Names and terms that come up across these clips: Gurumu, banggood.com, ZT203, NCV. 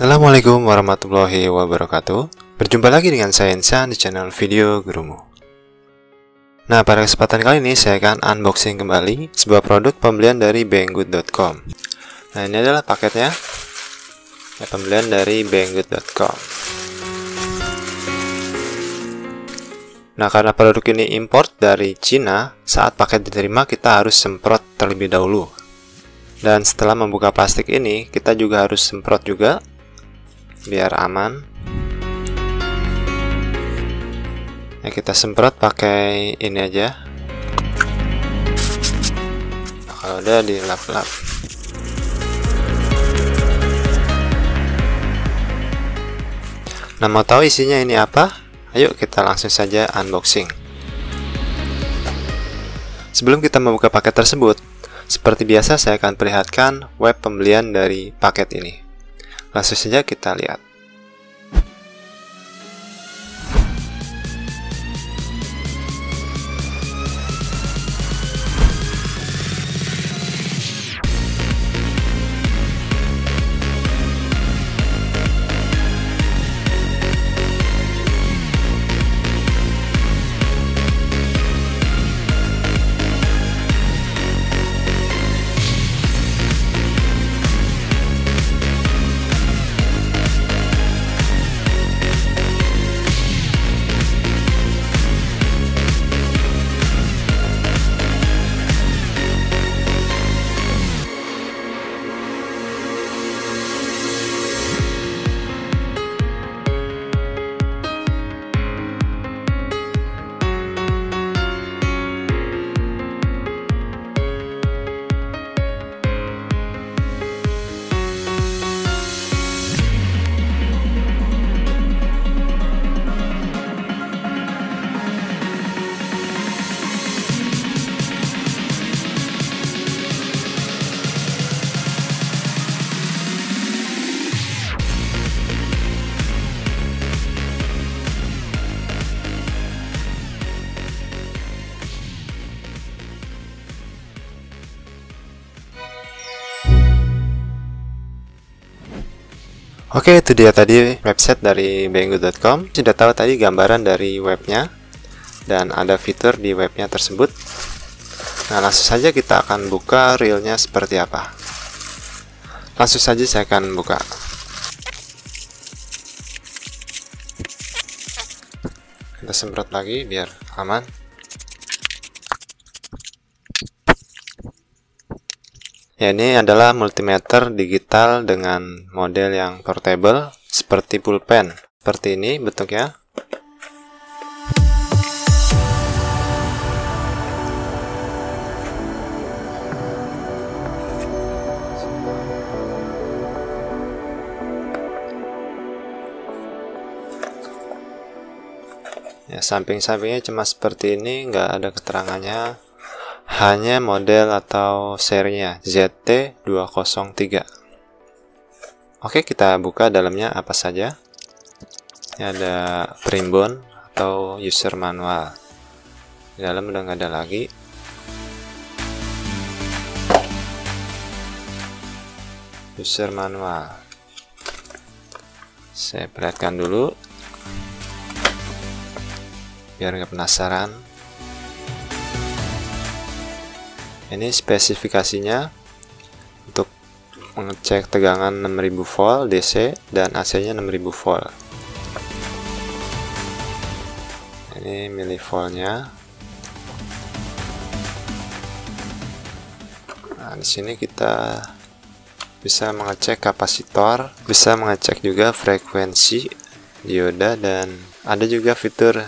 Assalamualaikum warahmatullahi wabarakatuh. Berjumpa lagi dengan saya Insan di channel video Gurumu. Nah, pada kesempatan kali ini saya akan unboxing kembali sebuah produk pembelian dari banggood.com. Nah, ini adalah paketnya. Ya, pembelian dari banggood.com. Nah, karena produk ini import dari Cina, saat paket diterima kita harus semprot terlebih dahulu. Dan setelah membuka plastik ini, kita juga harus semprot juga biar aman. Nah, kita semprot pakai ini aja. Nah, kalau udah dilap-lap. Nah, mau tahu isinya ini apa? Ayo kita langsung saja unboxing. Sebelum kita membuka paket tersebut, seperti biasa saya akan perlihatkan web pembelian dari paket ini. Langsung saja kita lihat. Oke, itu dia tadi website dari banggood.com. Sudah tahu tadi gambaran dari webnya dan ada fitur di webnya tersebut. Nah, langsung saja kita akan buka reelnya seperti apa. Langsung saja saya akan buka. Kita semprot lagi biar aman. Ya, ini adalah multimeter digital dengan model yang portable seperti pulpen. Seperti ini bentuknya. Ya, samping-sampingnya cuma seperti ini, nggak ada keterangannya. Hanya model atau serinya ZT203. Oke, kita buka dalamnya apa saja. Ini ada primbon atau user manual. Di dalam udah nggak ada lagi. User manual. Saya perlihatkan dulu biar nggak penasaran. Ini spesifikasinya untuk mengecek tegangan 6000 volt DC dan AC-nya 6000 volt. Ini milivoltnya. Nah, di sini kita bisa mengecek kapasitor, bisa mengecek juga frekuensi, dioda, dan ada juga fitur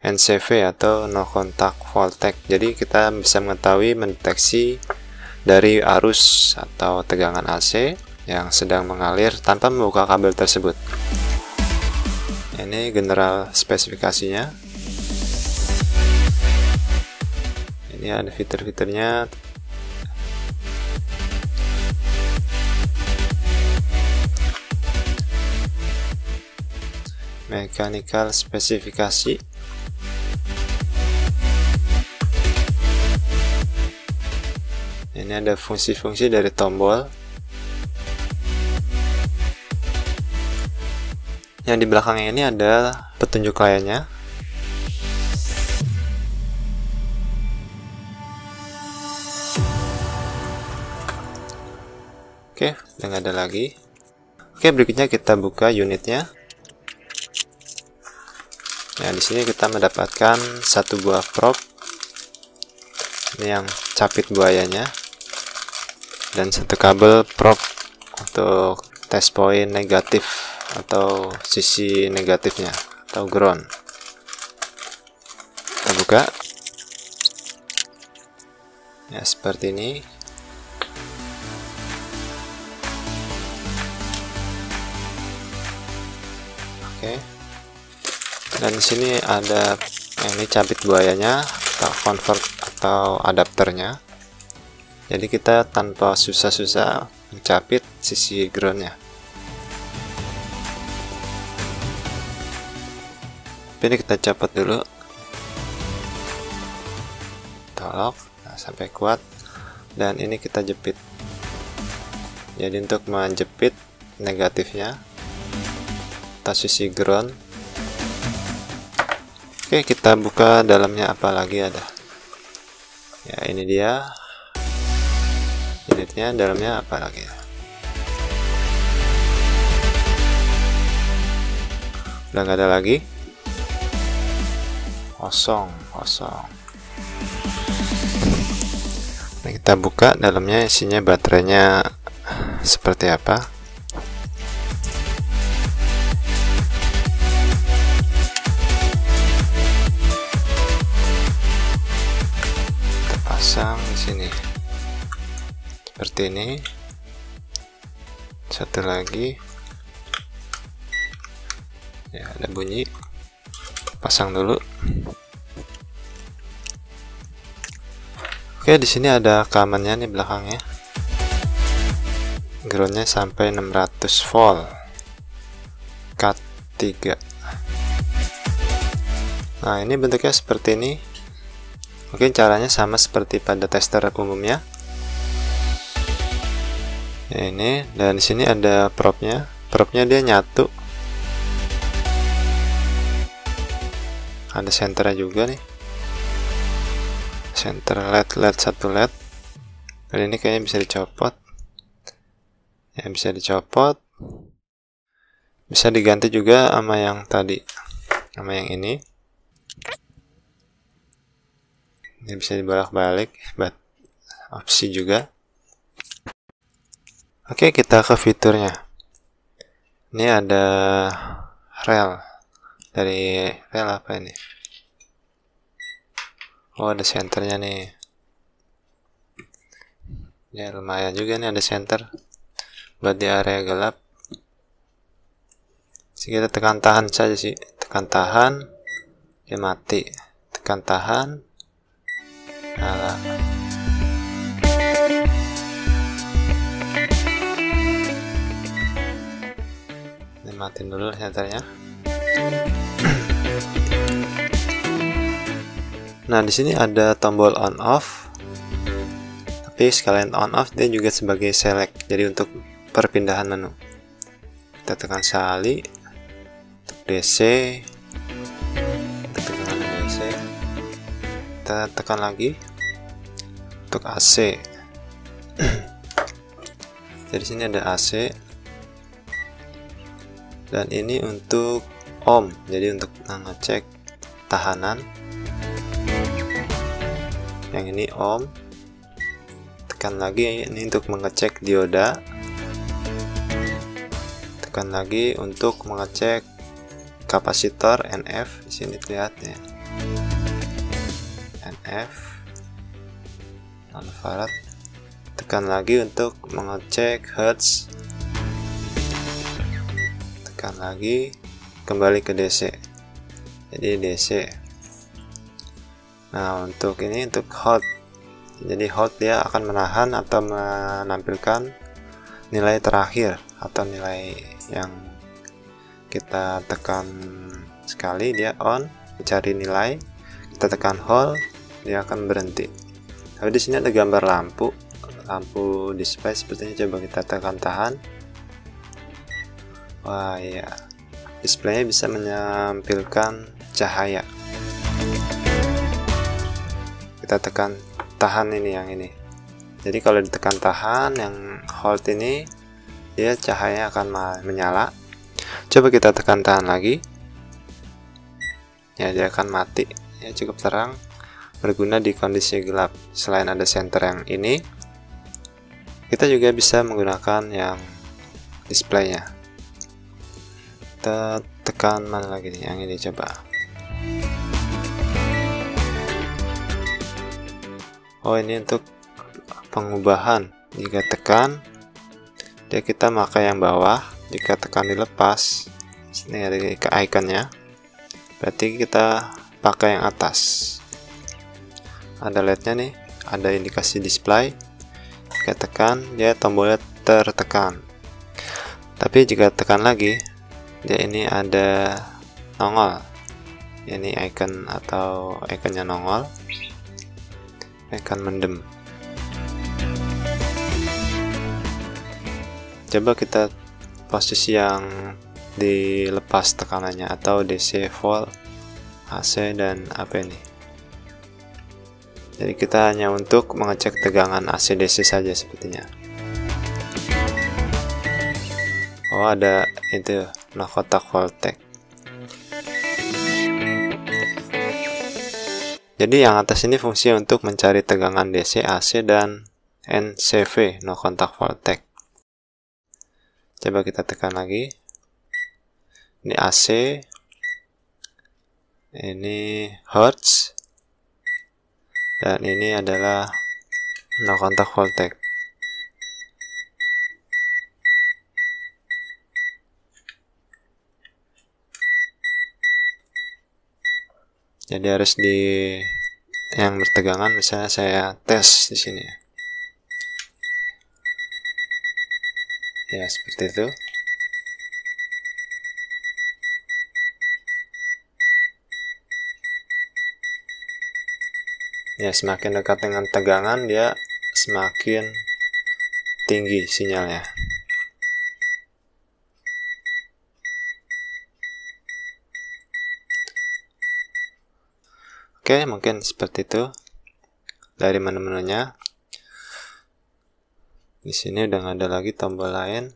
NCV atau no contact voltage. Jadi kita bisa mengetahui mendeteksi dari arus atau tegangan AC yang sedang mengalir tanpa membuka kabel tersebut. Ini general spesifikasinya. Ini ada fitur-fiturnya. Mechanical spesifikasi. Ini ada fungsi-fungsi dari tombol. Yang di belakangnya ini ada petunjuk kliennya. Oke, udah nggak ada lagi. Oke, berikutnya kita buka unitnya. Nah, di sini kita mendapatkan satu buah prop. Ini yang capit buayanya. Dan satu kabel prop untuk test point negatif atau sisi negatifnya atau ground. Kita buka. Ya, seperti ini. Oke, dan di sini ada ini cabit buayanya atau convert atau adapternya. Jadi kita tanpa susah-susah mencapit sisi groundnya. Ini kita copot dulu, tolak, nah, sampai kuat, dan ini kita jepit. Jadi untuk menjepit negatifnya atau sisi ground. Oke, kita buka dalamnya apa lagi ada. Ya, ini dia unitnya, dalamnya apa lagi ya. Udah nggak ada lagi, kosong. Nah, kita buka dalamnya, isinya baterainya seperti apa. Pasang di sini seperti ini, satu lagi ya, ada bunyi, pasang dulu. Oke, di sini ada kamannya nih belakangnya, groundnya sampai 600 volt, cut 3. Nah, ini bentuknya seperti ini. Mungkin caranya sama seperti pada tester umumnya. Ya, ini, dan di sini ada propnya. Propnya dia nyatu. Ada senternya juga nih. Senter LED satu LED. Dan ini kayaknya bisa dicopot. Ya, bisa dicopot. Bisa diganti juga sama yang tadi, sama yang ini. Ini bisa dibolak-balik, buat opsi juga. Oke, kita ke fiturnya. Ini ada rel. Dari rel apa ini? Oh, ada senternya nih. Ya, lumayan juga nih ada senter. Buat di area gelap. Jadi kita tekan tahan saja sih. Tekan tahan, dia mati. Tekan tahan. Nyala. Ini matiin dulu senternya. Nah, di sini ada tombol on off. Tapi sekalian on off dia juga sebagai select. Jadi untuk perpindahan menu. Kita tekan sekali untuk DC. Kita tekan lagi untuk AC. Jadi sini ada AC, dan ini untuk ohm, jadi untuk ngecek tahanan. Yang ini ohm, tekan lagi, ini untuk mengecek dioda, tekan lagi untuk mengecek kapasitor NF. Di sini terlihat ya, NF nanofarad. Tekan lagi untuk mengecek hertz, tekan lagi kembali ke DC, jadi DC. Nah, untuk ini untuk hot, jadi hot dia akan menahan atau menampilkan nilai terakhir atau nilai yang kita tekan sekali. Dia on, mencari nilai, kita tekan hold, dia akan berhenti. Tapi di sini ada gambar lampu display sepertinya. Coba kita tekan tahan. Wah, iya. display bisa menampilkan cahaya. Kita tekan tahan ini, yang ini. Jadi kalau ditekan tahan, yang hold ini, dia cahaya akan menyala. Coba kita tekan tahan lagi, ya dia akan mati. Ya cukup terang, berguna di kondisi gelap. Selain ada senter yang ini, kita juga bisa menggunakan yang displaynya. Kita tekan mana lagi nih? Yang ini coba. Oh ini untuk pengubahan. Jika tekan, dia kita pakai yang bawah. Jika tekan dilepas, ini ada ikonnya. Berarti kita pakai yang atas. Ada LED-nya nih, ada indikasi display. Jika tekan, dia tombolnya tertekan. Tapi jika tekan lagi, dia ini ada nongol. Ini icon atau ikonnya nongol. Icon mendem. Coba kita posisi yang dilepas tekanannya, atau DC, volt, AC, dan apa ini. Jadi kita hanya untuk mengecek tegangan AC/DC saja sepertinya. Oh ada itu, nah kotak voltage. Jadi yang atas ini fungsi untuk mencari tegangan DC, AC, dan NCV, no contact voltage. Coba kita tekan lagi. Ini AC. Ini Hertz. Dan ini adalah no contact voltage. Jadi harus di yang bertegangan, misalnya saya tes di sini. Ya, seperti itu. Ya, semakin dekat dengan tegangan, dia semakin tinggi sinyalnya. Oke, mungkin seperti itu dari menu-menunya. Di sini udah nggak ada lagi tombol lain.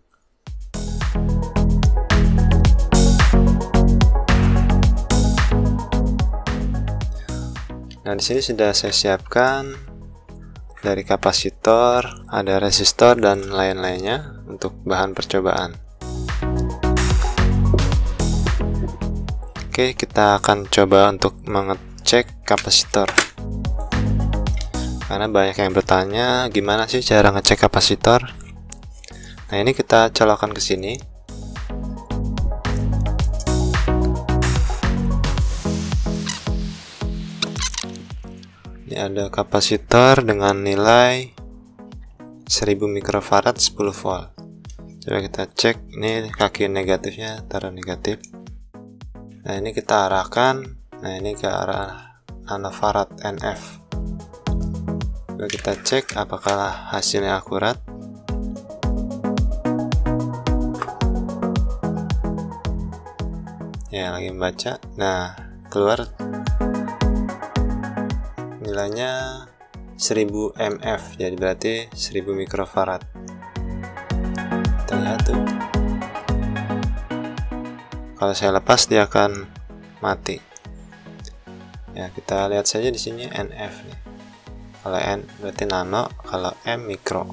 Nah, di sini sudah saya siapkan dari kapasitor, ada resistor dan lain-lainnya untuk bahan percobaan. Oke, kita akan coba untuk mengecek kapasitor. Karena banyak yang bertanya, gimana sih cara ngecek kapasitor? Nah, ini kita colokkan ke sini. Ada kapasitor dengan nilai 1000 mikrofarad 10 volt. Coba kita cek, ini kaki negatifnya, taruh negatif. Nah, ini kita arahkan, nah ini ke arah nanofarad NF. Coba kita cek apakah hasilnya akurat. Ya, lagi membaca. Nah, keluar nilainya 1000 mF, jadi berarti 1000 mikrofarad. Kita lihat tuh. Kalau saya lepas dia akan mati. Ya, kita lihat saja di sini NF nih. Kalau N berarti nano, kalau M mikro.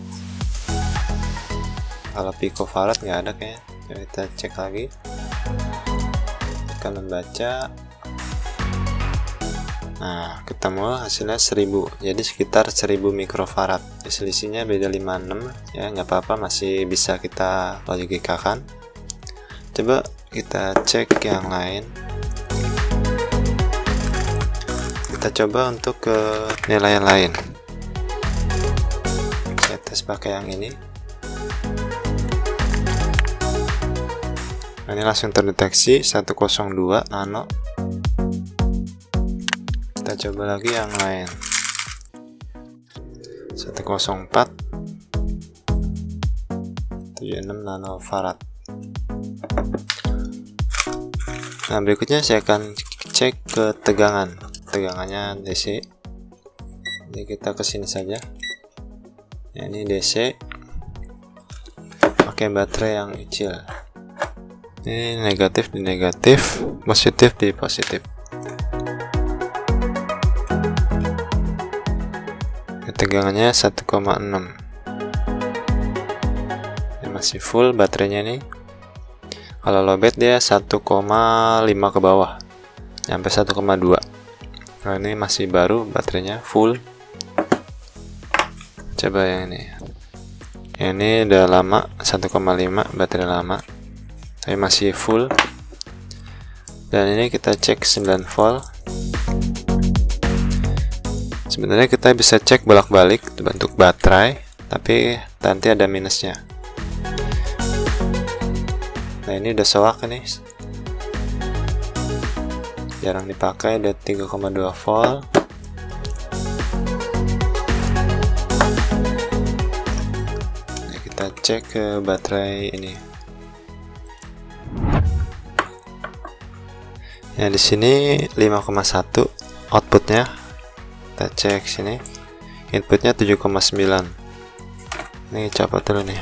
Kalau picofarad nggak ada kayaknya. Jadi kita cek lagi. Kita membaca. Nah, ketemu hasilnya 1000, jadi sekitar 1000 mikrofarad. Selisihnya beda 56, ya nggak apa-apa, masih bisa kita logikakan. Coba kita cek yang lain. Kita coba untuk ke nilai yang lain. Saya tes pakai yang ini. Nah, ini langsung terdeteksi 102 nano. Kita coba lagi yang lain, 104 76 nanofarad. Nah, berikutnya saya akan cek ke tegangan. Tegangannya DC. Jadi kita kesini saja. Ya, ini DC. Pakai baterai yang kecil. Ini negatif di negatif, positif di positif. Ya, tegangannya 1,6. Ya, masih full baterainya nih. Kalau lowbat dia 1,5 ke bawah, sampai 1,2. Nah, ini masih baru baterainya full. Coba yang ini. Ini udah lama, 1,5 baterai lama. Tapi masih full. Dan ini kita cek 9 volt. Sebenarnya kita bisa cek bolak-balik untuk baterai, tapi nanti ada minusnya. Nah, ini udah soak nih, jarang dipakai, udah 3,2 volt. Nah, kita cek ke baterai ini. Ya, di sini 5,1 outputnya. Kita cek sini, inputnya 7,9. Ini copot dulu nih.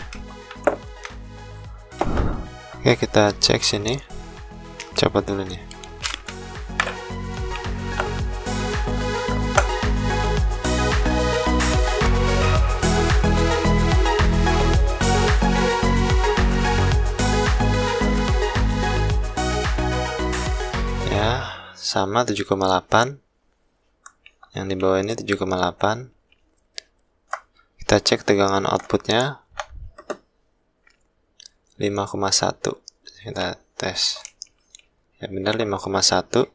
Oke, kita cek sini, copot dulu nih. Ya, sama 7,8. Yang di bawah ini 7,8. Kita cek tegangan outputnya. 5,1 kita tes, ya benar 5,1.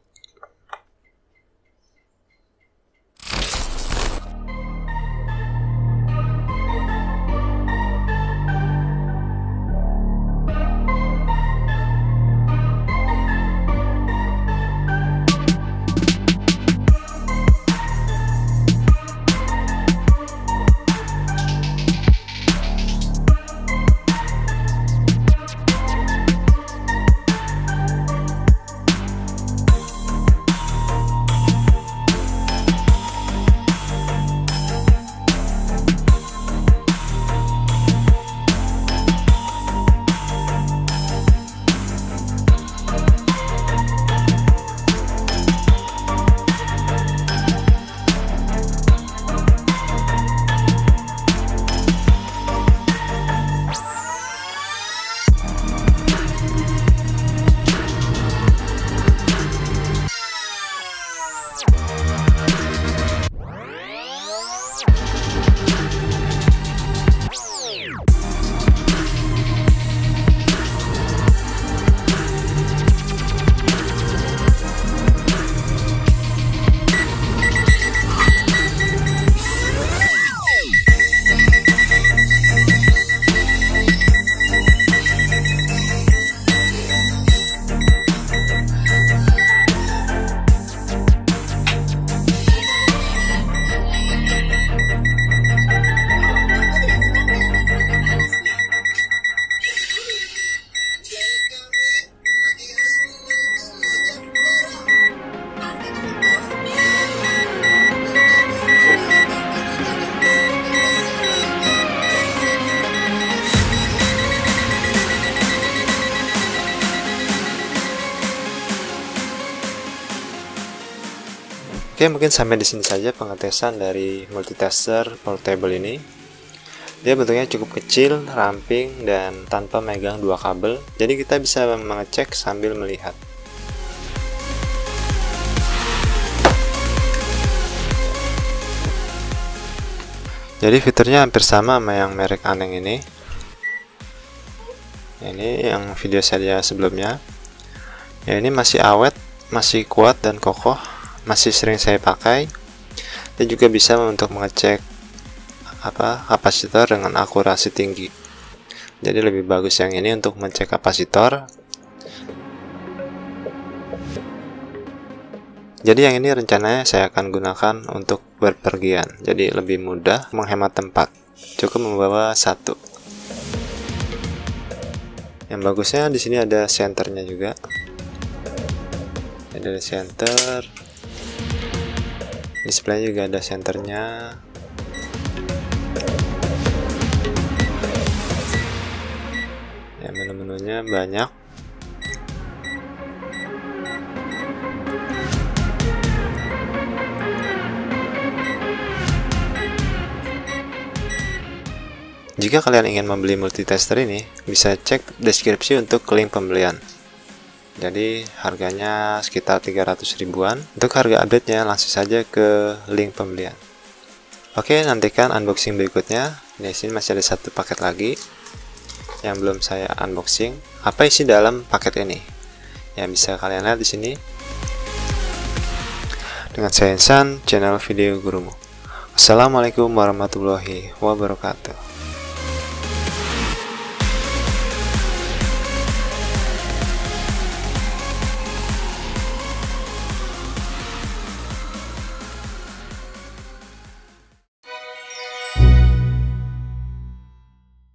Oke, mungkin sampai di sini saja pengetesan dari multitester portable ini. Dia bentuknya cukup kecil, ramping, dan tanpa megang dua kabel. Jadi kita bisa mengecek sambil melihat. Jadi fiturnya hampir sama sama yang merek aneh ini. Ini yang video saya sebelumnya. Ya, ini masih awet, masih kuat dan kokoh. Masih sering saya pakai. Dia juga bisa untuk mengecek kapasitor dengan akurasi tinggi. Jadi lebih bagus yang ini untuk mengecek kapasitor. Jadi yang ini rencananya saya akan gunakan untuk berpergian. Jadi lebih mudah, menghemat tempat. Cukup membawa satu. Yang bagusnya di sini ada senternya juga. Ada senter, display juga ada senternya. Ya, menu-menunya banyak. Jika kalian ingin membeli multitester ini, bisa cek deskripsi untuk link pembelian. Jadi harganya sekitar 300 ribuan. Untuk harga update-nya langsung saja ke link pembelian. Oke, nantikan unboxing berikutnya. Di sini masih ada satu paket lagi yang belum saya unboxing. Apa isi dalam paket ini? Ya, bisa kalian lihat di sini. Dengan saya Insan, channel Video Gurumu. Assalamualaikum warahmatullahi wabarakatuh.